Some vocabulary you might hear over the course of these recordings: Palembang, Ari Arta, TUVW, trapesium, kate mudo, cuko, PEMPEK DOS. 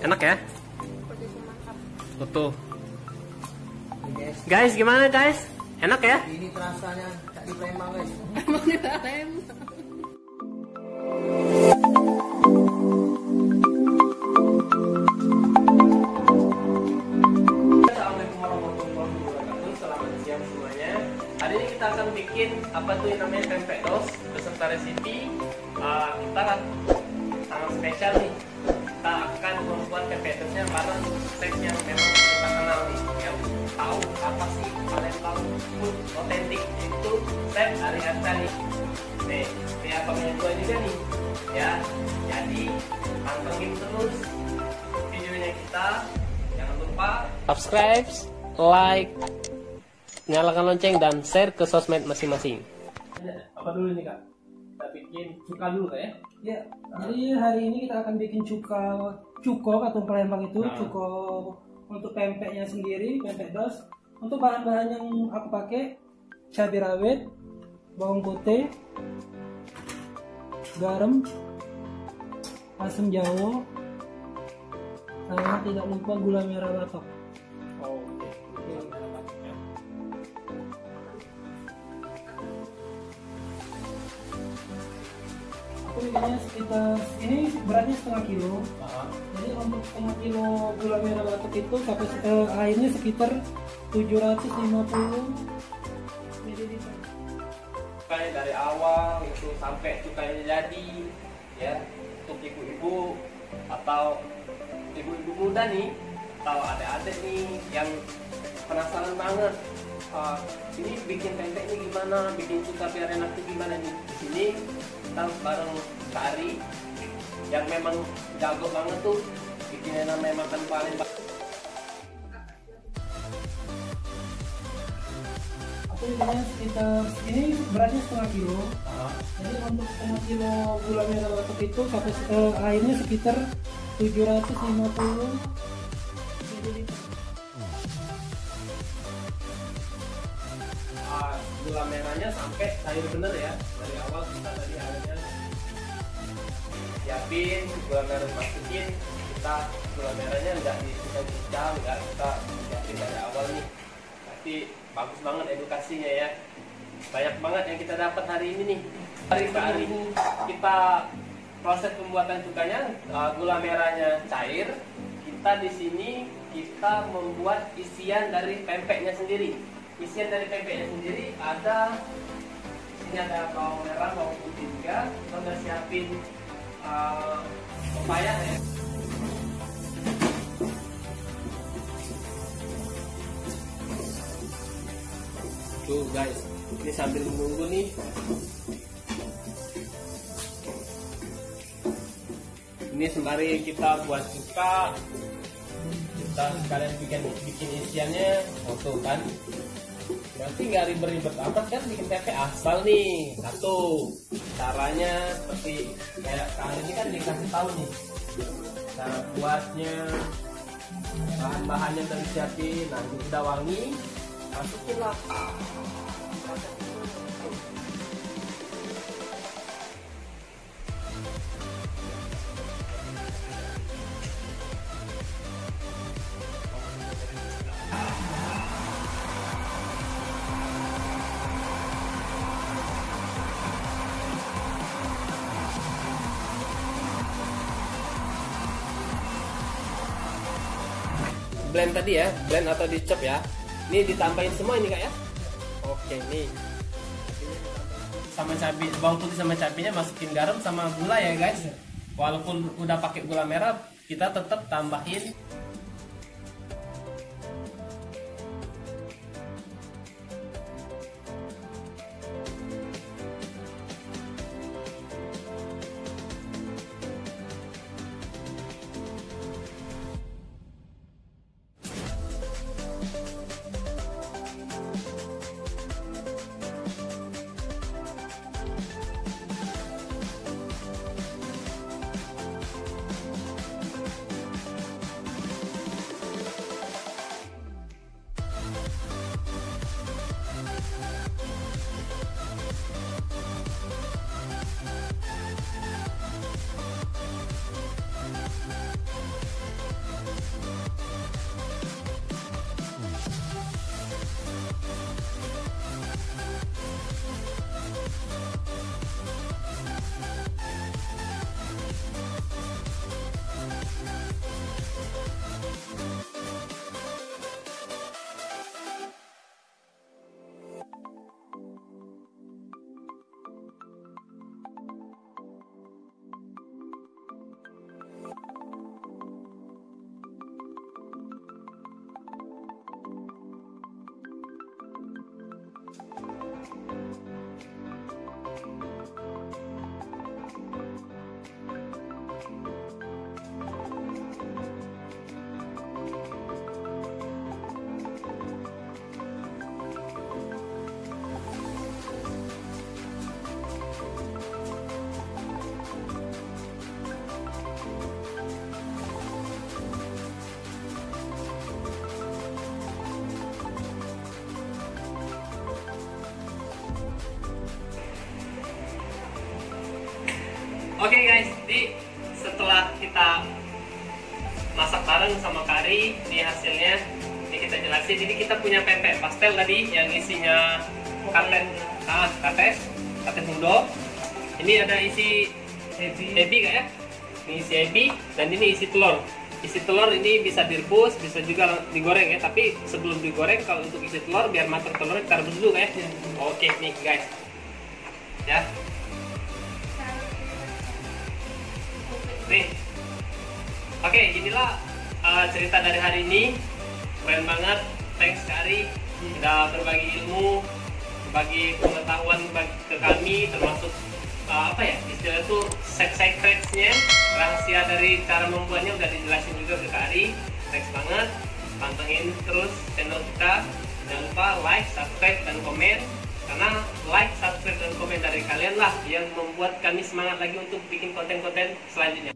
Enak ya? Utuh. Guys, gimana guys? Enak ya? Ini rasanya kayak di Palembang guys. Emang di Palembang. Assalamualaikum warahmatullahi wabarakatuh. Selamat siang semuanya. Hari ini kita akan bikin apa tuh yang namanya pempek dos beserta resipi. Sangat spesial nih. Kita akan membuat pempek dosnya bareng chef yang memang kita kenal nih, yang tahu apa sih Palembang food otentik, itu chef Ari Arta nih. Nih, dia pemain gua juga nih. Ya, jadi pantengin terus videonya kita. Jangan lupa subscribe, like, nyalakan lonceng dan share ke sosmed masing-masing. Apa dulu nih kak? Kita bikin cuka dulu ya? Ya, jadi hari ini kita akan bikin cuko atau Palembang itu, cuko untuk pempeknya sendiri, pempek dos. Untuk bahan-bahan yang aku pakai, cabai rawit, bawang putih, garam, asam jawa, sama tidak lupa gula merah batok. Oh, gula merah batok ya. Ini sekitar, ini beratnya setengah kilo. Jadi untuk setengah kilo gula merah batok itu kapasitas airnya sekitar 750 ml. Kayak dari awal itu sampai cukanya jadi, ya untuk ibu-ibu atau ibu-ibu muda nih atau adik-adik nih yang penasaran banget. Ini bikin pempeknya gimana, bikin cuka biar enak itu gimana nih? Di sini kita bareng Kak Ari yang memang jago banget tuh bikin enak makan Palembang. Aku bikinnya sekitar, ini beratnya setengah kilo. Jadi untuk setengah kilo gula merah batok itu kapasitas airnya sekitar 750 ml. Gula merahnya sampai cair bener ya, dari awal kita tadi airnya siapin, gula merah masukin, kita gula merahnya nggak dicicah, nggak kita siapin dari awal nih, tapi bagus banget edukasinya ya, banyak banget yang kita dapat hari ini nih. Hari kita proses pembuatan cukanya, gula merahnya cair, kita di sini kita membuat isian dari pempeknya sendiri. Isian dari pempeknya sendiri ada, ini ada bawang merah, bawang putih juga. Kita udah siapin pepaya ya. Tuh guys, ini sambil menunggu nih. Ini sembari kita buat cuka, kita sekalian bikin isiannya, foto kan. Nanti nggak ribet-ribet amat kan bikin pempek, asal nih satu caranya seperti kayak kali ini kan dikasih tahu nih cara buatnya, bahan-bahannya dari siapin, nanti udah wangi masukin lah. Blend tadi ya, blend atau dicop ya. Ini ditambahin semua ini kak ya. Oke nih. Sama cabai, bawang putih sama cabainya, masukin garam sama gula ya guys. Walaupun udah pakai gula merah, kita tetap tambahin. Oke guys, jadi setelah kita masak bareng sama kari, ini hasilnya ini kita jelasin. Jadi kita punya pempek pastel tadi yang isinya kate mudo. Ini ada isi ebi ya? Ini isi ebi dan ini isi telur. Isi telur ini bisa direbus, bisa juga digoreng ya, tapi sebelum digoreng kalau untuk isi telur biar matang telurnya kita rebus dulu ya. Oke nih guys. Ya. Nih. Oke, inilah cerita dari hari ini. Keren banget, thanks Kari sudah berbagi ilmu, berbagi pengetahuan ke kami, termasuk apa ya istilah itu secrets-nya, rahasia dari cara membuatnya udah dijelasin juga ke Kari. Thanks banget, pantengin terus channel kita, jangan lupa like, subscribe dan komen, karena like, subscribe dan komen dari kalian lah yang membuat kami semangat lagi untuk bikin konten-konten selanjutnya.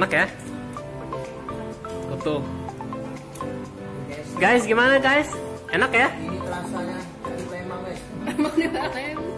Enak ya? Tuh guys, gimana guys? Enak ya? Ini terasanya dari Palembang guys.